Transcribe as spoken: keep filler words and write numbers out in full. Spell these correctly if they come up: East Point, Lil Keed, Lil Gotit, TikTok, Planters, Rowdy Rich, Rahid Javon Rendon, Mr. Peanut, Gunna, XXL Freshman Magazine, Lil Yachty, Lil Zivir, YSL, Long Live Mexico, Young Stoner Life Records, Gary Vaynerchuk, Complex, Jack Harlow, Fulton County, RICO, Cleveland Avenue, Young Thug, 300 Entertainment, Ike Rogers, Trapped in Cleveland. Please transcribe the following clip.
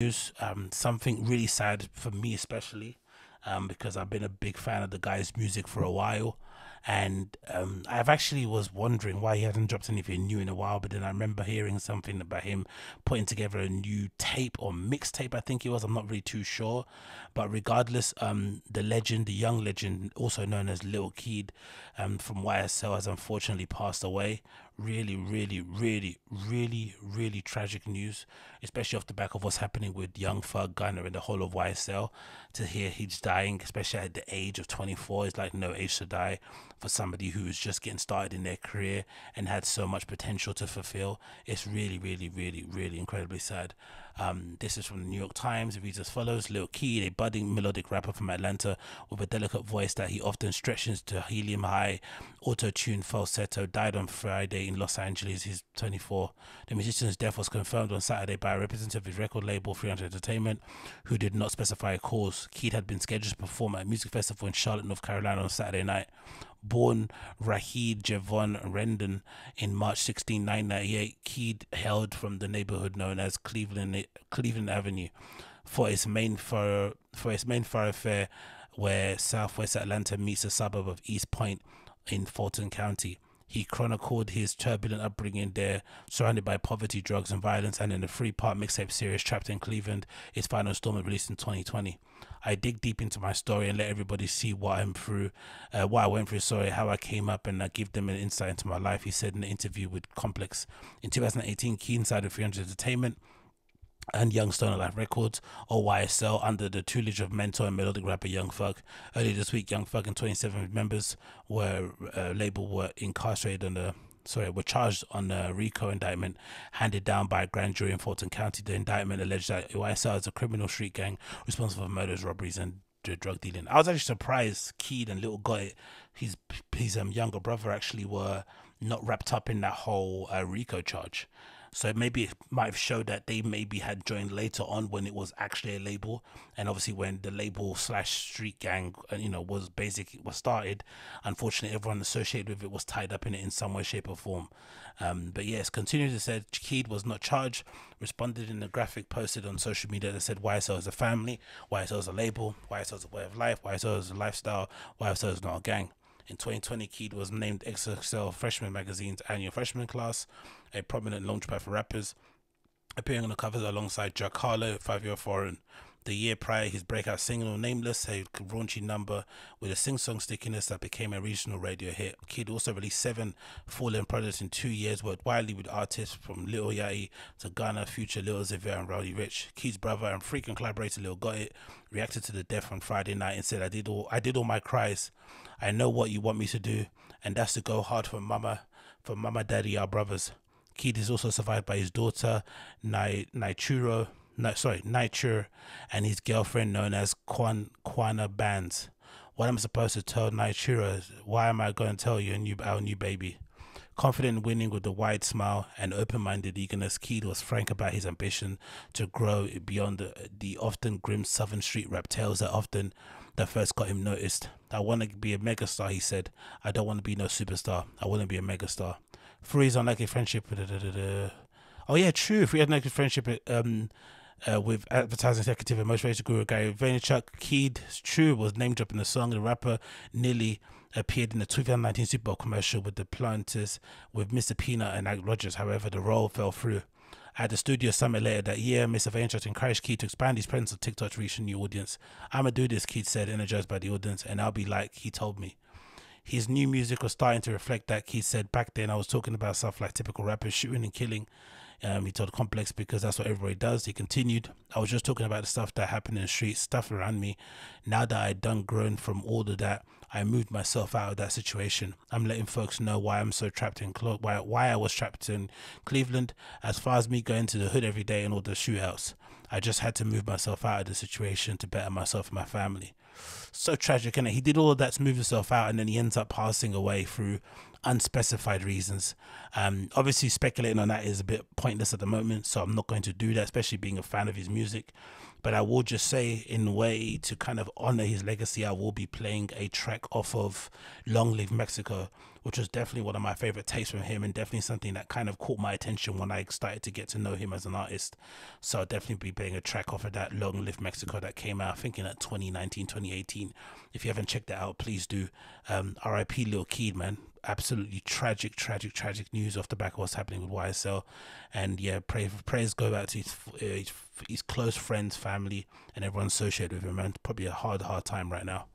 news, um, something really sad for me especially, um, because I've been a big fan of the guy's music for a while, and um, I've actually was wondering why he hadn't dropped anything new in a while, but then I remember hearing something about him putting together a new tape or mixtape, I think it was, I'm not really too sure, but regardless, um, the legend, the young legend, also known as Lil Keed, um, from Y S L, has unfortunately passed away. Really, really, really, really, really tragic news, especially off the back of what's happening with Young Thug, Gunna, and the whole of Y S L. To hear he's dying, especially at the age of twenty-four, is like no age to die for somebody who is just getting started in their career and had so much potential to fulfill. It's really, really, really, really incredibly sad. Um, this is from the New York Times. It reads as follows. Lil Keed, a budding melodic rapper from Atlanta with a delicate voice that he often stretches to helium high, auto-tuned falsetto, died on Friday in Los Angeles. He's twenty-four. The musician's death was confirmed on Saturday by a representative of his record label, three hundred Entertainment, who did not specify a cause. Keed had been scheduled to perform at a music festival in Charlotte, North Carolina on Saturday night. Born Rahid Javon Rendon in March sixteenth, nineteen ninety-eight, Keed hailed from the neighborhood known as Cleveland Cleveland Avenue for its main for, for its main thoroughfare, where Southwest Atlanta meets a suburb of East Point in Fulton County. He chronicled his turbulent upbringing there, surrounded by poverty, drugs, and violence, and in the three-part mixtape series Trapped in Cleveland, its final installment released in twenty twenty. I dig deep into my story and let everybody see what I'm through, uh, what I went through, sorry, how I came up, and I give them an insight into my life, he said in an interview with Complex. In two thousand eighteen, Keed inside of three hundred Entertainment and Young Stoner Life Records, or Y S L, under the tutelage of mentor and melodic rapper Young Thug. Earlier this week, Young Thug and twenty-seven members were uh, label were incarcerated on the sorry were charged on a RICO indictment handed down by a grand jury in Fulton County. The indictment alleged that Y S L is a criminal street gang responsible for murders, robberies, and drug dealing. I was actually surprised Keed and Lil Gotit, his his um younger brother, actually were not wrapped up in that whole uh, RICO charge. So maybe it might have showed that they maybe had joined later on when it was actually a label, and obviously when the label slash street gang, you know, was basically was started, unfortunately everyone associated with it was tied up in it in some way, shape or form. Um, but yes, continues to say Keed was not charged, responded in a graphic posted on social media that said Y S L is a family, Y S L is a label, Y S L is a way of life, Y S L is a lifestyle, Y S L is not a gang. In twenty twenty, Keed was named X X L Freshman Magazine's annual freshman class, a prominent launchpad for rappers, appearing on the covers alongside Jack Harlow, five-year foreign. The year prior, his breakout single, Nameless, a raunchy number with a sing-song stickiness that became a regional radio hit. Keed also released seven full-length projects in two years, worked widely with artists from Lil Yachty to Gunna, Future, Lil Zivir, and Rowdy Rich. Keed's brother and frequent collaborator Lil Gotit reacted to the death on Friday night and said, I did all, I did all my cries. I know what you want me to do, and that's to go hard for mama, for mama, daddy, our brothers. Keed is also survived by his daughter, Naituro, No, sorry, Nitro, and his girlfriend known as Quan Quana Bands. What am I supposed to tell Nitro? Why am I going to tell you a new, our new baby? Confident in winning with a wide smile and open-minded eagerness, Keed was frank about his ambition to grow beyond the, the often grim southern street rap tales that often that first got him noticed. I want to be a megastar, he said. I don't want to be no superstar. I want to be a megastar. Through his unlikely friendship, da, da, da, da. Oh yeah, true. If we had unlikely friendship, um. Uh, with advertising executive and motivational guru Gary Vaynerchuk, Keed's True was name-dropping the song. The rapper nearly appeared in the two thousand nineteen Super Bowl commercial with the Planters with Mister Peanut and Ike Rogers. However, the role fell through. At the studio summit later that year, Mister Vaynerchuk encouraged Keed to expand his presence on TikTok to reach a new audience. I'm going to do this, Keed said, energized by the audience, and I'll be like he told me. His new music was starting to reflect that. Keed said, back then I was talking about stuff like typical rappers shooting and killing. Um, he told Complex because that's what everybody does. He continued, I was just talking about the stuff that happened in the streets, stuff around me. Now that I'd done grown from all of that, I moved myself out of that situation. I'm letting folks know why I'm so trapped in Clo why why I was trapped in Cleveland. As far as me going to the hood every day and all the shootouts, I just had to move myself out of the situation to better myself and my family. So tragic, and he did all of that to move himself out, and then he ends up passing away through unspecified reasons. Um, obviously speculating on that is a bit pointless at the moment, so I'm not going to do that, especially being a fan of his music. But I will just say, in a way to kind of honor his legacy, I will be playing a track off of Long Live Mexico, which was definitely one of my favorite takes from him, and definitely something that kind of caught my attention when I started to get to know him as an artist. So I'll definitely be playing a track off of that, Long Live Mexico, that came out I think in like twenty nineteen, twenty eighteen. If you haven't checked that out, please do. um R I P Lil Keed, man. Absolutely tragic, tragic, tragic news off the back of what's happening with Y S L. And yeah, pray, prayers go out to his, uh, his, his close friends, family, and everyone associated with him, man. Probably a hard, hard time right now.